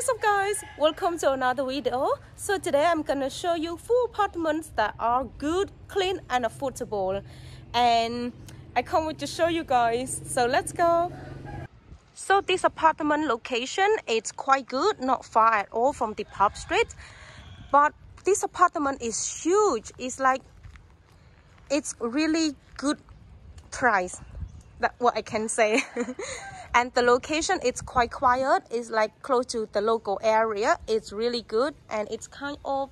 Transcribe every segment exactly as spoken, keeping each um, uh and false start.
What's up guys, welcome to another video. So today I'm gonna show you four apartments that are good, clean and affordable, and I can't wait to show you guys, so let's go. So this apartment location, it's quite good, not far at all from the pub street, but this apartment is huge. It's like it's really good price, that's what I can say. And the location, it's quite quiet. It's like close to the local area. It's really good, and it's kind of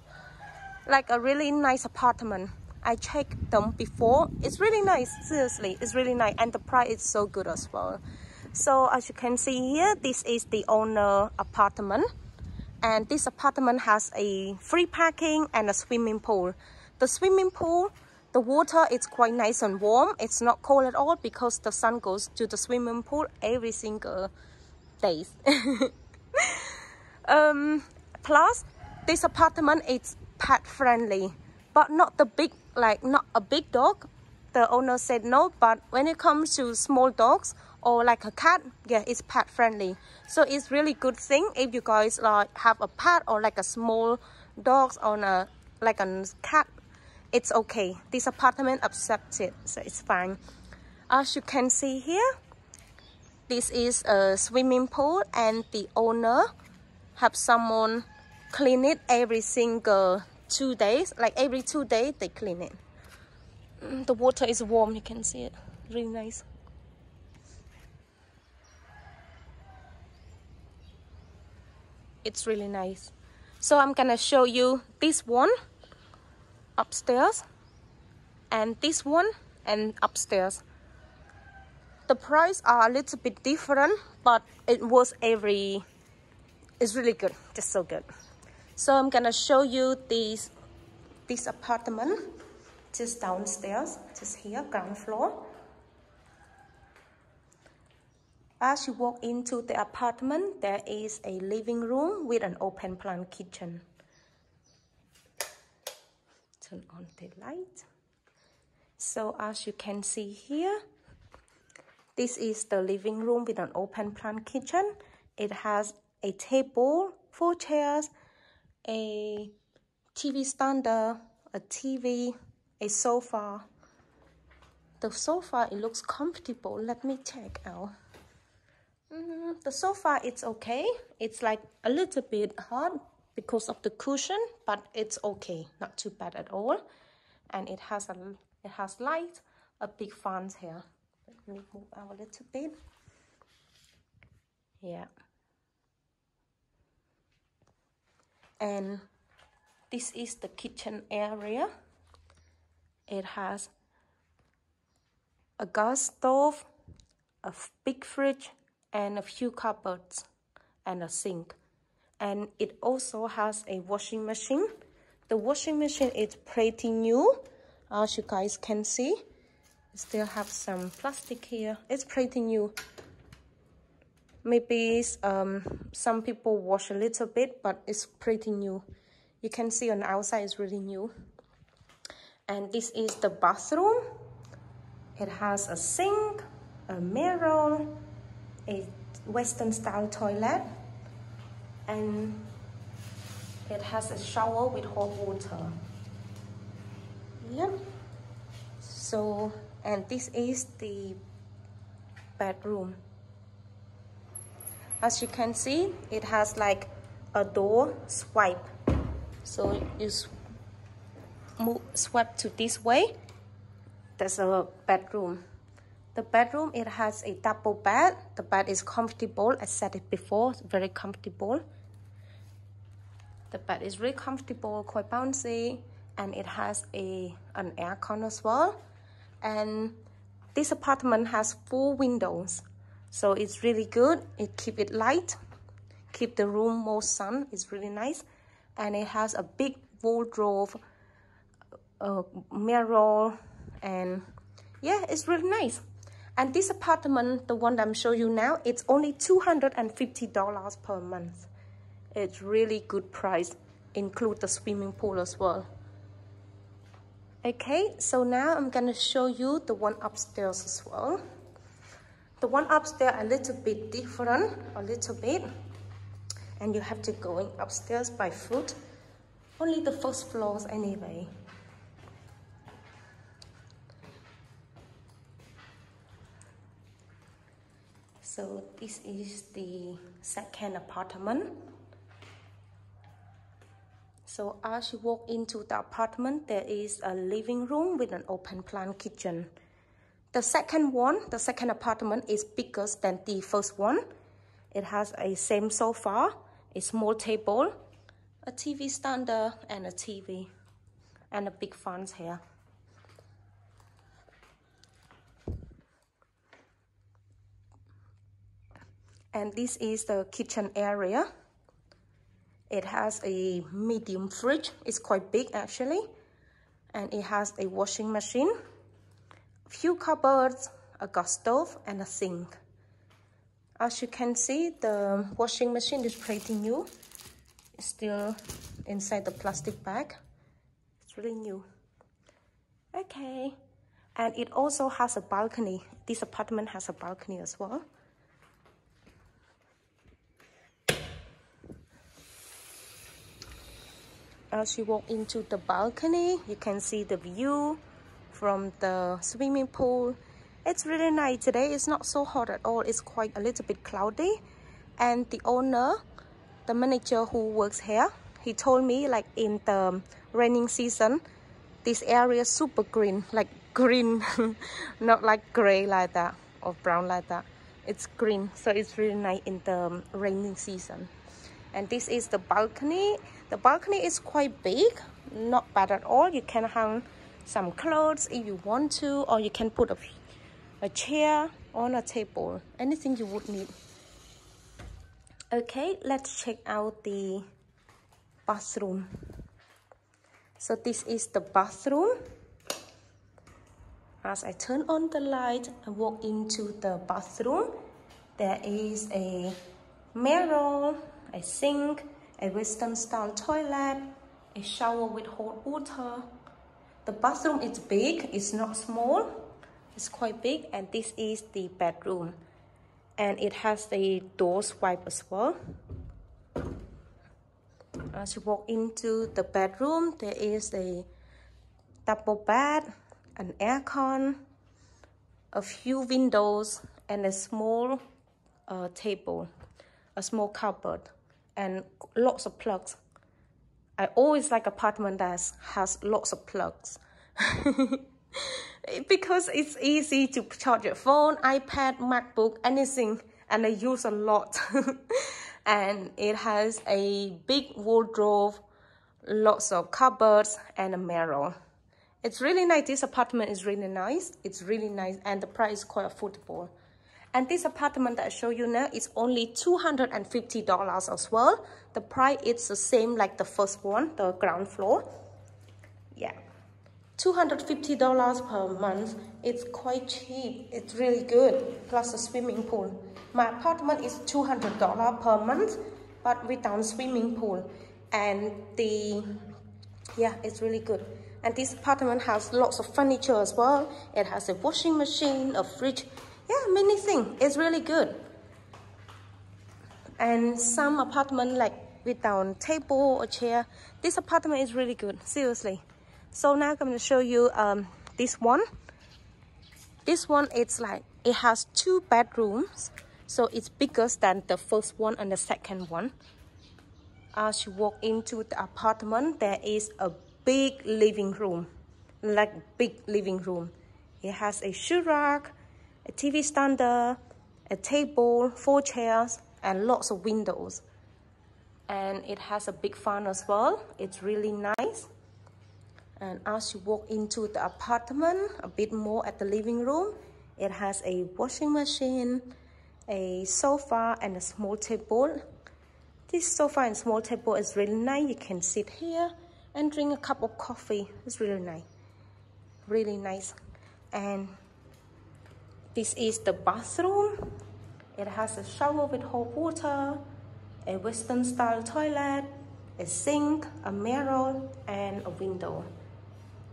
like a really nice apartment. I checked them before. It's really nice, seriously. It's really nice, and the price is so good as well. So as you can see here, this is the owner apartment. And this apartment has a free parking and a swimming pool. The swimming pool, the water is quite nice and warm. It's not cold at all because the sun goes to the swimming pool every single day. um, plus, this apartment is pet friendly, but not the big, like not a big dog. The owner said no, but when it comes to small dogs or like a cat, yeah, it's pet friendly. So it's really good thing if you guys like have a pet or like a small dogs or a like a cat. It's okay, this apartment accepts it, so it's fine. As you can see here, this is a swimming pool, and the owner have someone clean it every single two days. Like every two days, they clean it. The water is warm, you can see it, really nice. It's really nice. So I'm gonna show you this one upstairs and this one and upstairs. The price are a little bit different, but it was every it's really good, just so good. So I'm gonna show you these this apartment just downstairs, just here, ground floor. As you walk into the apartment, there is a living room with an open plan kitchen. Turn on the light. So as you can see here, this is the living room with an open plan kitchen. It has a table, four chairs, a T V stand, a T V, a sofa. The sofa, it looks comfortable. Let me check out. Mm, the sofa, it's okay. It's like a little bit hard because of the cushion, but it's okay, not too bad at all. And it has a it has light, a big fan here. Let me move out a little bit. Yeah. And this is the kitchen area. It has a gas stove, a big fridge, and a few cupboards and a sink. And it also has a washing machine. The washing machine is pretty new, as you guys can see. Still have some plastic here. It's pretty new. Maybe um, some people wash a little bit, but it's pretty new. You can see on the outside it's really new. And this is the bathroom. It has a sink, a mirror, a Western style toilet, and it has a shower with hot water. Yeah. So, and this is the bedroom. As you can see, it has like a door swipe. So you move, swipe to this way. That's a bedroom. The bedroom, it has a double bed. The bed is comfortable. I said it before, it's very comfortable. The bed is really comfortable, quite bouncy, and it has a an aircon as well. And this apartment has four windows, so it's really good. It keep it light, keep the room more sun. It's really nice, and it has a big wardrobe, a mirror, and yeah, it's really nice. And this apartment, the one that I'm showing you now, it's only two hundred fifty dollars per month. It's really good price, include the swimming pool as well. Okay, so now I'm gonna show you the one upstairs as well. The one upstairs a little bit different, a little bit. and you have to go upstairs by foot. Only the first floors anyway. So this is the second apartment. So as you walk into the apartment, there is a living room with an open plan kitchen. The second one, the second apartment is bigger than the first one. It has a same sofa, a small table, a T V stand and a T V, and a big fan here. And this is the kitchen area. It has a medium fridge. It's quite big actually. And it has a washing machine, a few cupboards, a gas stove, and a sink. As you can see, the washing machine is pretty new. It's still inside the plastic bag. It's really new. Okay. And it also has a balcony. This apartment has a balcony as well. As you walk into the balcony, you can see the view from the swimming pool. It's really nice today. It's not so hot at all. It's quite a little bit cloudy. And the owner, the manager who works here, he told me like in the raining season, this area is super green, like green, not like gray like that or brown like that. It's green, so it's really nice in the raining season. And this is the balcony. The balcony is quite big, not bad at all. You can hang some clothes if you want to, or you can put a, a chair on a table, anything you would need. Okay, let's check out the bathroom. So this is the bathroom. As I turn on the light and walk into the bathroom, there is a mirror, a sink, a Western style toilet, a shower with hot water. The bathroom is big, it's not small, it's quite big. And this is the bedroom. And it has a door swipe as well. As you walk into the bedroom, there is a double bed, an aircon, a few windows, and a small uh, table, a small cupboard, and lots of plugs. I always like apartment that has lots of plugs because it's easy to charge your phone, iPad, MacBook, anything, and I use a lot. And it has a big wardrobe, lots of cupboards, and a mirror. It's really nice. This apartment is really nice. It's really nice, and the price is quite affordable. And this apartment that I show you now is only two hundred fifty dollars as well. The price is the same like the first one, the ground floor. Yeah, two hundred fifty dollars per month. It's quite cheap. It's really good. Plus a swimming pool. My apartment is two hundred dollars per month, but without swimming pool. And the, yeah, it's really good. And this apartment has lots of furniture as well. It has a washing machine, a fridge. Yeah, many things. It's really good. And some apartment like without table or chair. This apartment is really good, seriously. So now I'm going to show you um this one. This one, it's like it has two bedrooms, so it's bigger than the first one and the second one. As you walk into the apartment, there is a big living room, like big living room. It has a shoe rack, a T V stand, a table, four chairs, and lots of windows. And it has a big fan as well. It's really nice. And as you walk into the apartment, a bit more at the living room, it has a washing machine, a sofa, and a small table. This sofa and small table is really nice. You can sit here and drink a cup of coffee. It's really nice. Really nice. And this is the bathroom. It has a shower with hot water, a Western style toilet, a sink, a mirror, and a window.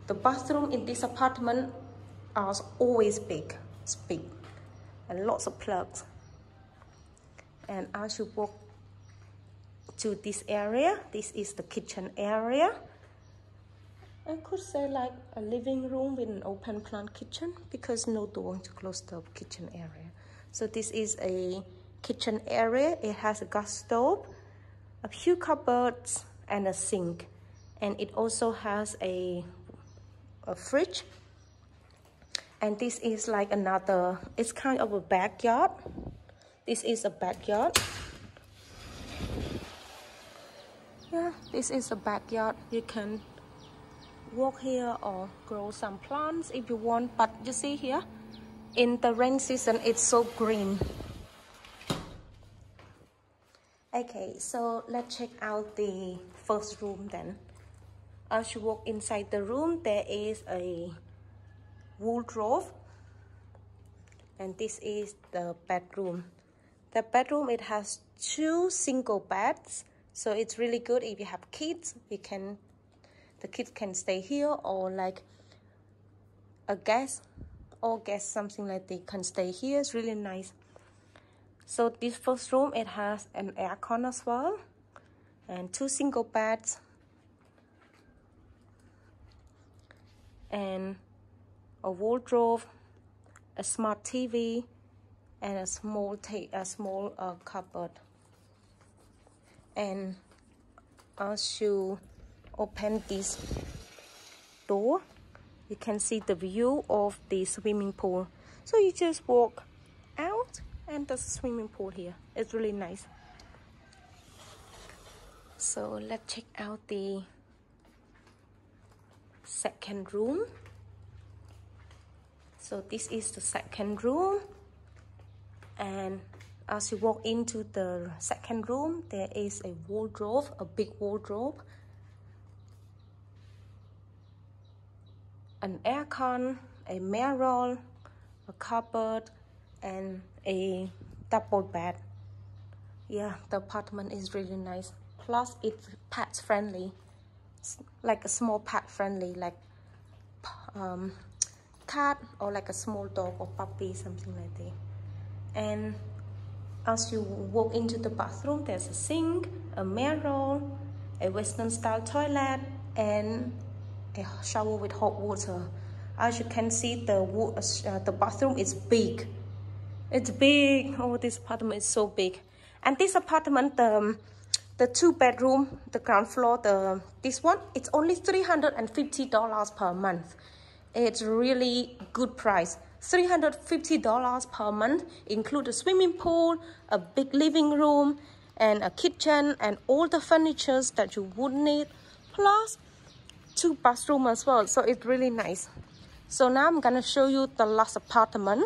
The bathroom in this apartment is always big, it's big, and lots of plugs. And as you walk to this area. This is the kitchen area. I could say like a living room with an open plan kitchen, because no door to close the kitchen area. So this is a kitchen area. It has a gas stove, a few cupboards, and a sink. And it also has a, a fridge. And this is like another, it's kind of a backyard. This is a backyard. Yeah, this is a backyard. You can walk here or grow some plants if you want, but you see here, in the rain season, it's so green. Okay, so let's check out the first room then. As you walk inside the room, there is a wardrobe, and this is the bedroom. The bedroom, it has two single beds, so it's really good if you have kids. You can The kids can stay here, or like a guest or guest something like they can stay here. It's really nice. So this first room, it has an aircon as well, and two single beds, and a wardrobe, a smart T V, and a small ta a small uh, cupboard. And as you open this door, you can see the view of the swimming pool. So you just walk out and there's a swimming pool here. It's really nice. So let's check out the second room. So this is the second room, and as you walk into the second room, there is a wardrobe, a big wardrobe, an aircon, a mirror, a cupboard, and a double bed. Yeah, the apartment is really nice. Plus, it's pet friendly, it's like a small pet friendly, like um, cat or like a small dog or puppy, something like that. And as you walk into the bathroom, there's a sink, a mirror, a Western style toilet, and a shower with hot water. As you can see, the uh, the bathroom is big. It's big. Oh, this apartment is so big. And this apartment, the um, the two bedroom, the ground floor, the this one, it's only three hundred and fifty dollars per month. It's really good price. Three hundred fifty dollars per month include a swimming pool, a big living room, and a kitchen, and all the furnitures that you would need. Plus two bathroom as well, so it's really nice. So now I'm gonna show you the last apartment,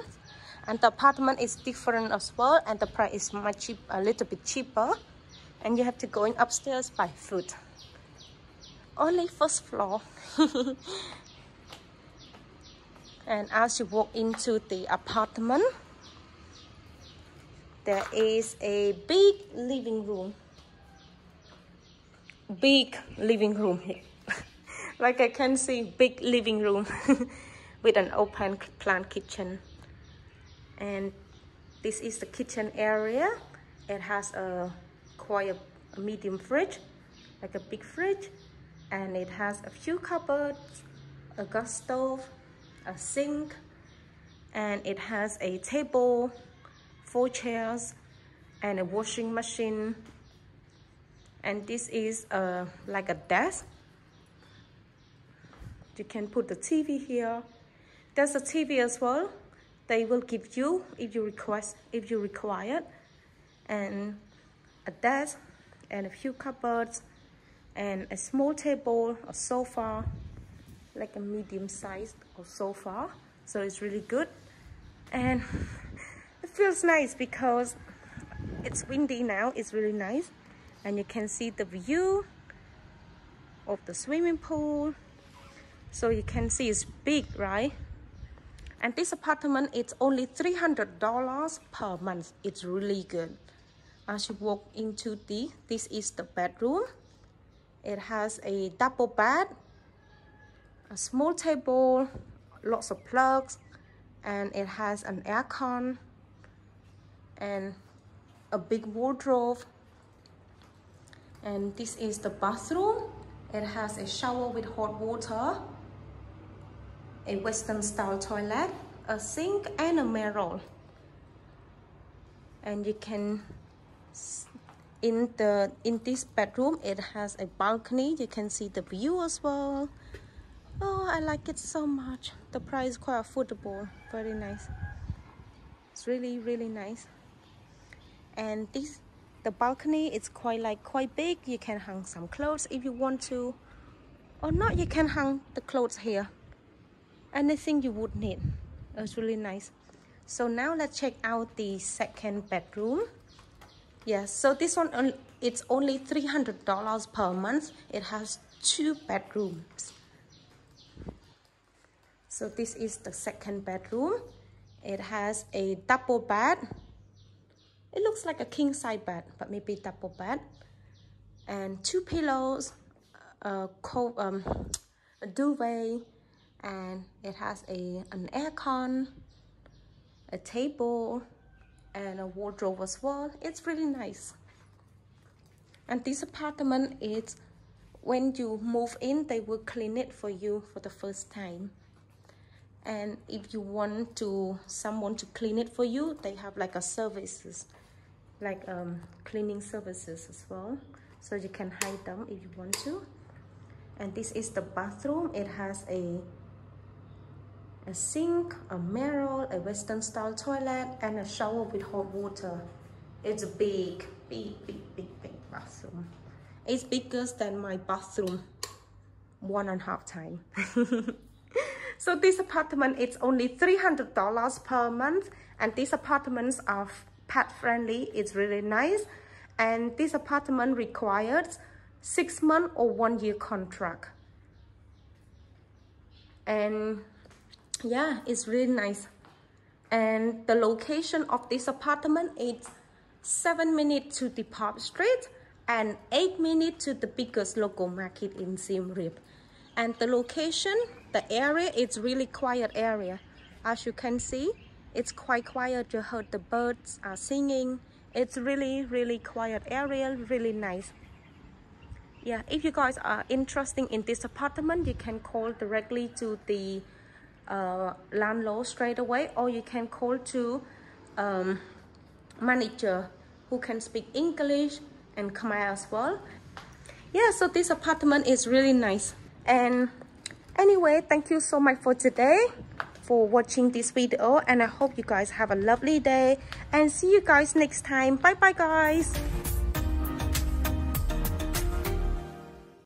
and the apartment is different as well, and the price is much cheap, a little bit cheaper, and you have to go in upstairs by foot. Only first floor. And as you walk into the apartment, there is a big living room. Big living room here. Like I can see, big living room with an open plan kitchen. And this is the kitchen area. It has a quite a medium fridge, like a big fridge. And it has a few cupboards, a gas stove, a sink. And it has a table, four chairs, and a washing machine. And this is a, like a desk. You can put the T V here. There's a T V as well. They will give you if you request, if you require, and a desk, and a few cupboards, and a small table, a sofa, like a medium-sized or sofa. So it's really good, and it feels nice because it's windy now. It's really nice, and you can see the view of the swimming pool. So you can see it's big, right? And this apartment, it's only three hundred dollars per month. It's really good. As you walk into the, this is the bedroom. It has a double bed, a small table, lots of plugs, and it has an aircon, and a big wardrobe, And this is the bathroom. It has a shower with hot water, a Western style toilet, a sink and a mirror. And you can, in the in this bedroom, it has a balcony. You can see the view as well. Oh, I like it so much. The price is quite affordable. Very nice. It's really, really nice. And this, the balcony, it's quite like quite big. You can hang some clothes if you want to, or not. You can hang the clothes here. Anything you would need. It's really nice. So now let's check out the second bedroom. Yes. Yeah, so this one, it's only three hundred dollars per month. It has two bedrooms. So this is the second bedroom. It has a double bed. It looks like a king size bed, but maybe double bed. And two pillows, a, cold, um, a duvet, and it has a an aircon, a table, and a wardrobe as well. It's really nice. And this apartment is, when you move in, they will clean it for you for the first time. And if you want to someone to clean it for you, they have like a services, like um, cleaning services as well. So you can hide them if you want to. And this is the bathroom. It has a, a sink, a mirror, a Western style toilet, and a shower with hot water. It's a big, big, big, big, big bathroom. It's bigger than my bathroom one and a half time. So this apartment, it's only three hundred dollars per month, and these apartments are pet friendly. It's really nice. And this apartment requires six month or one year contract. And yeah, it's really nice. And the location of this apartment is seven minutes to the Park Street and eight minutes to the biggest local market in Siem Reap. And the location, the area, it's really quiet area. As you can see, it's quite quiet. You heard the birds are singing. It's really, really quiet area, really nice. Yeah, if you guys are interested in this apartment, you can call directly to the uh, landlord straight away, or you can call to um, manager who can speak English and Khmer as well. Yeah, so this apartment is really nice. And anyway, thank you so much for today, for watching this video, and I hope you guys have a lovely day, and see you guys next time. Bye bye guys.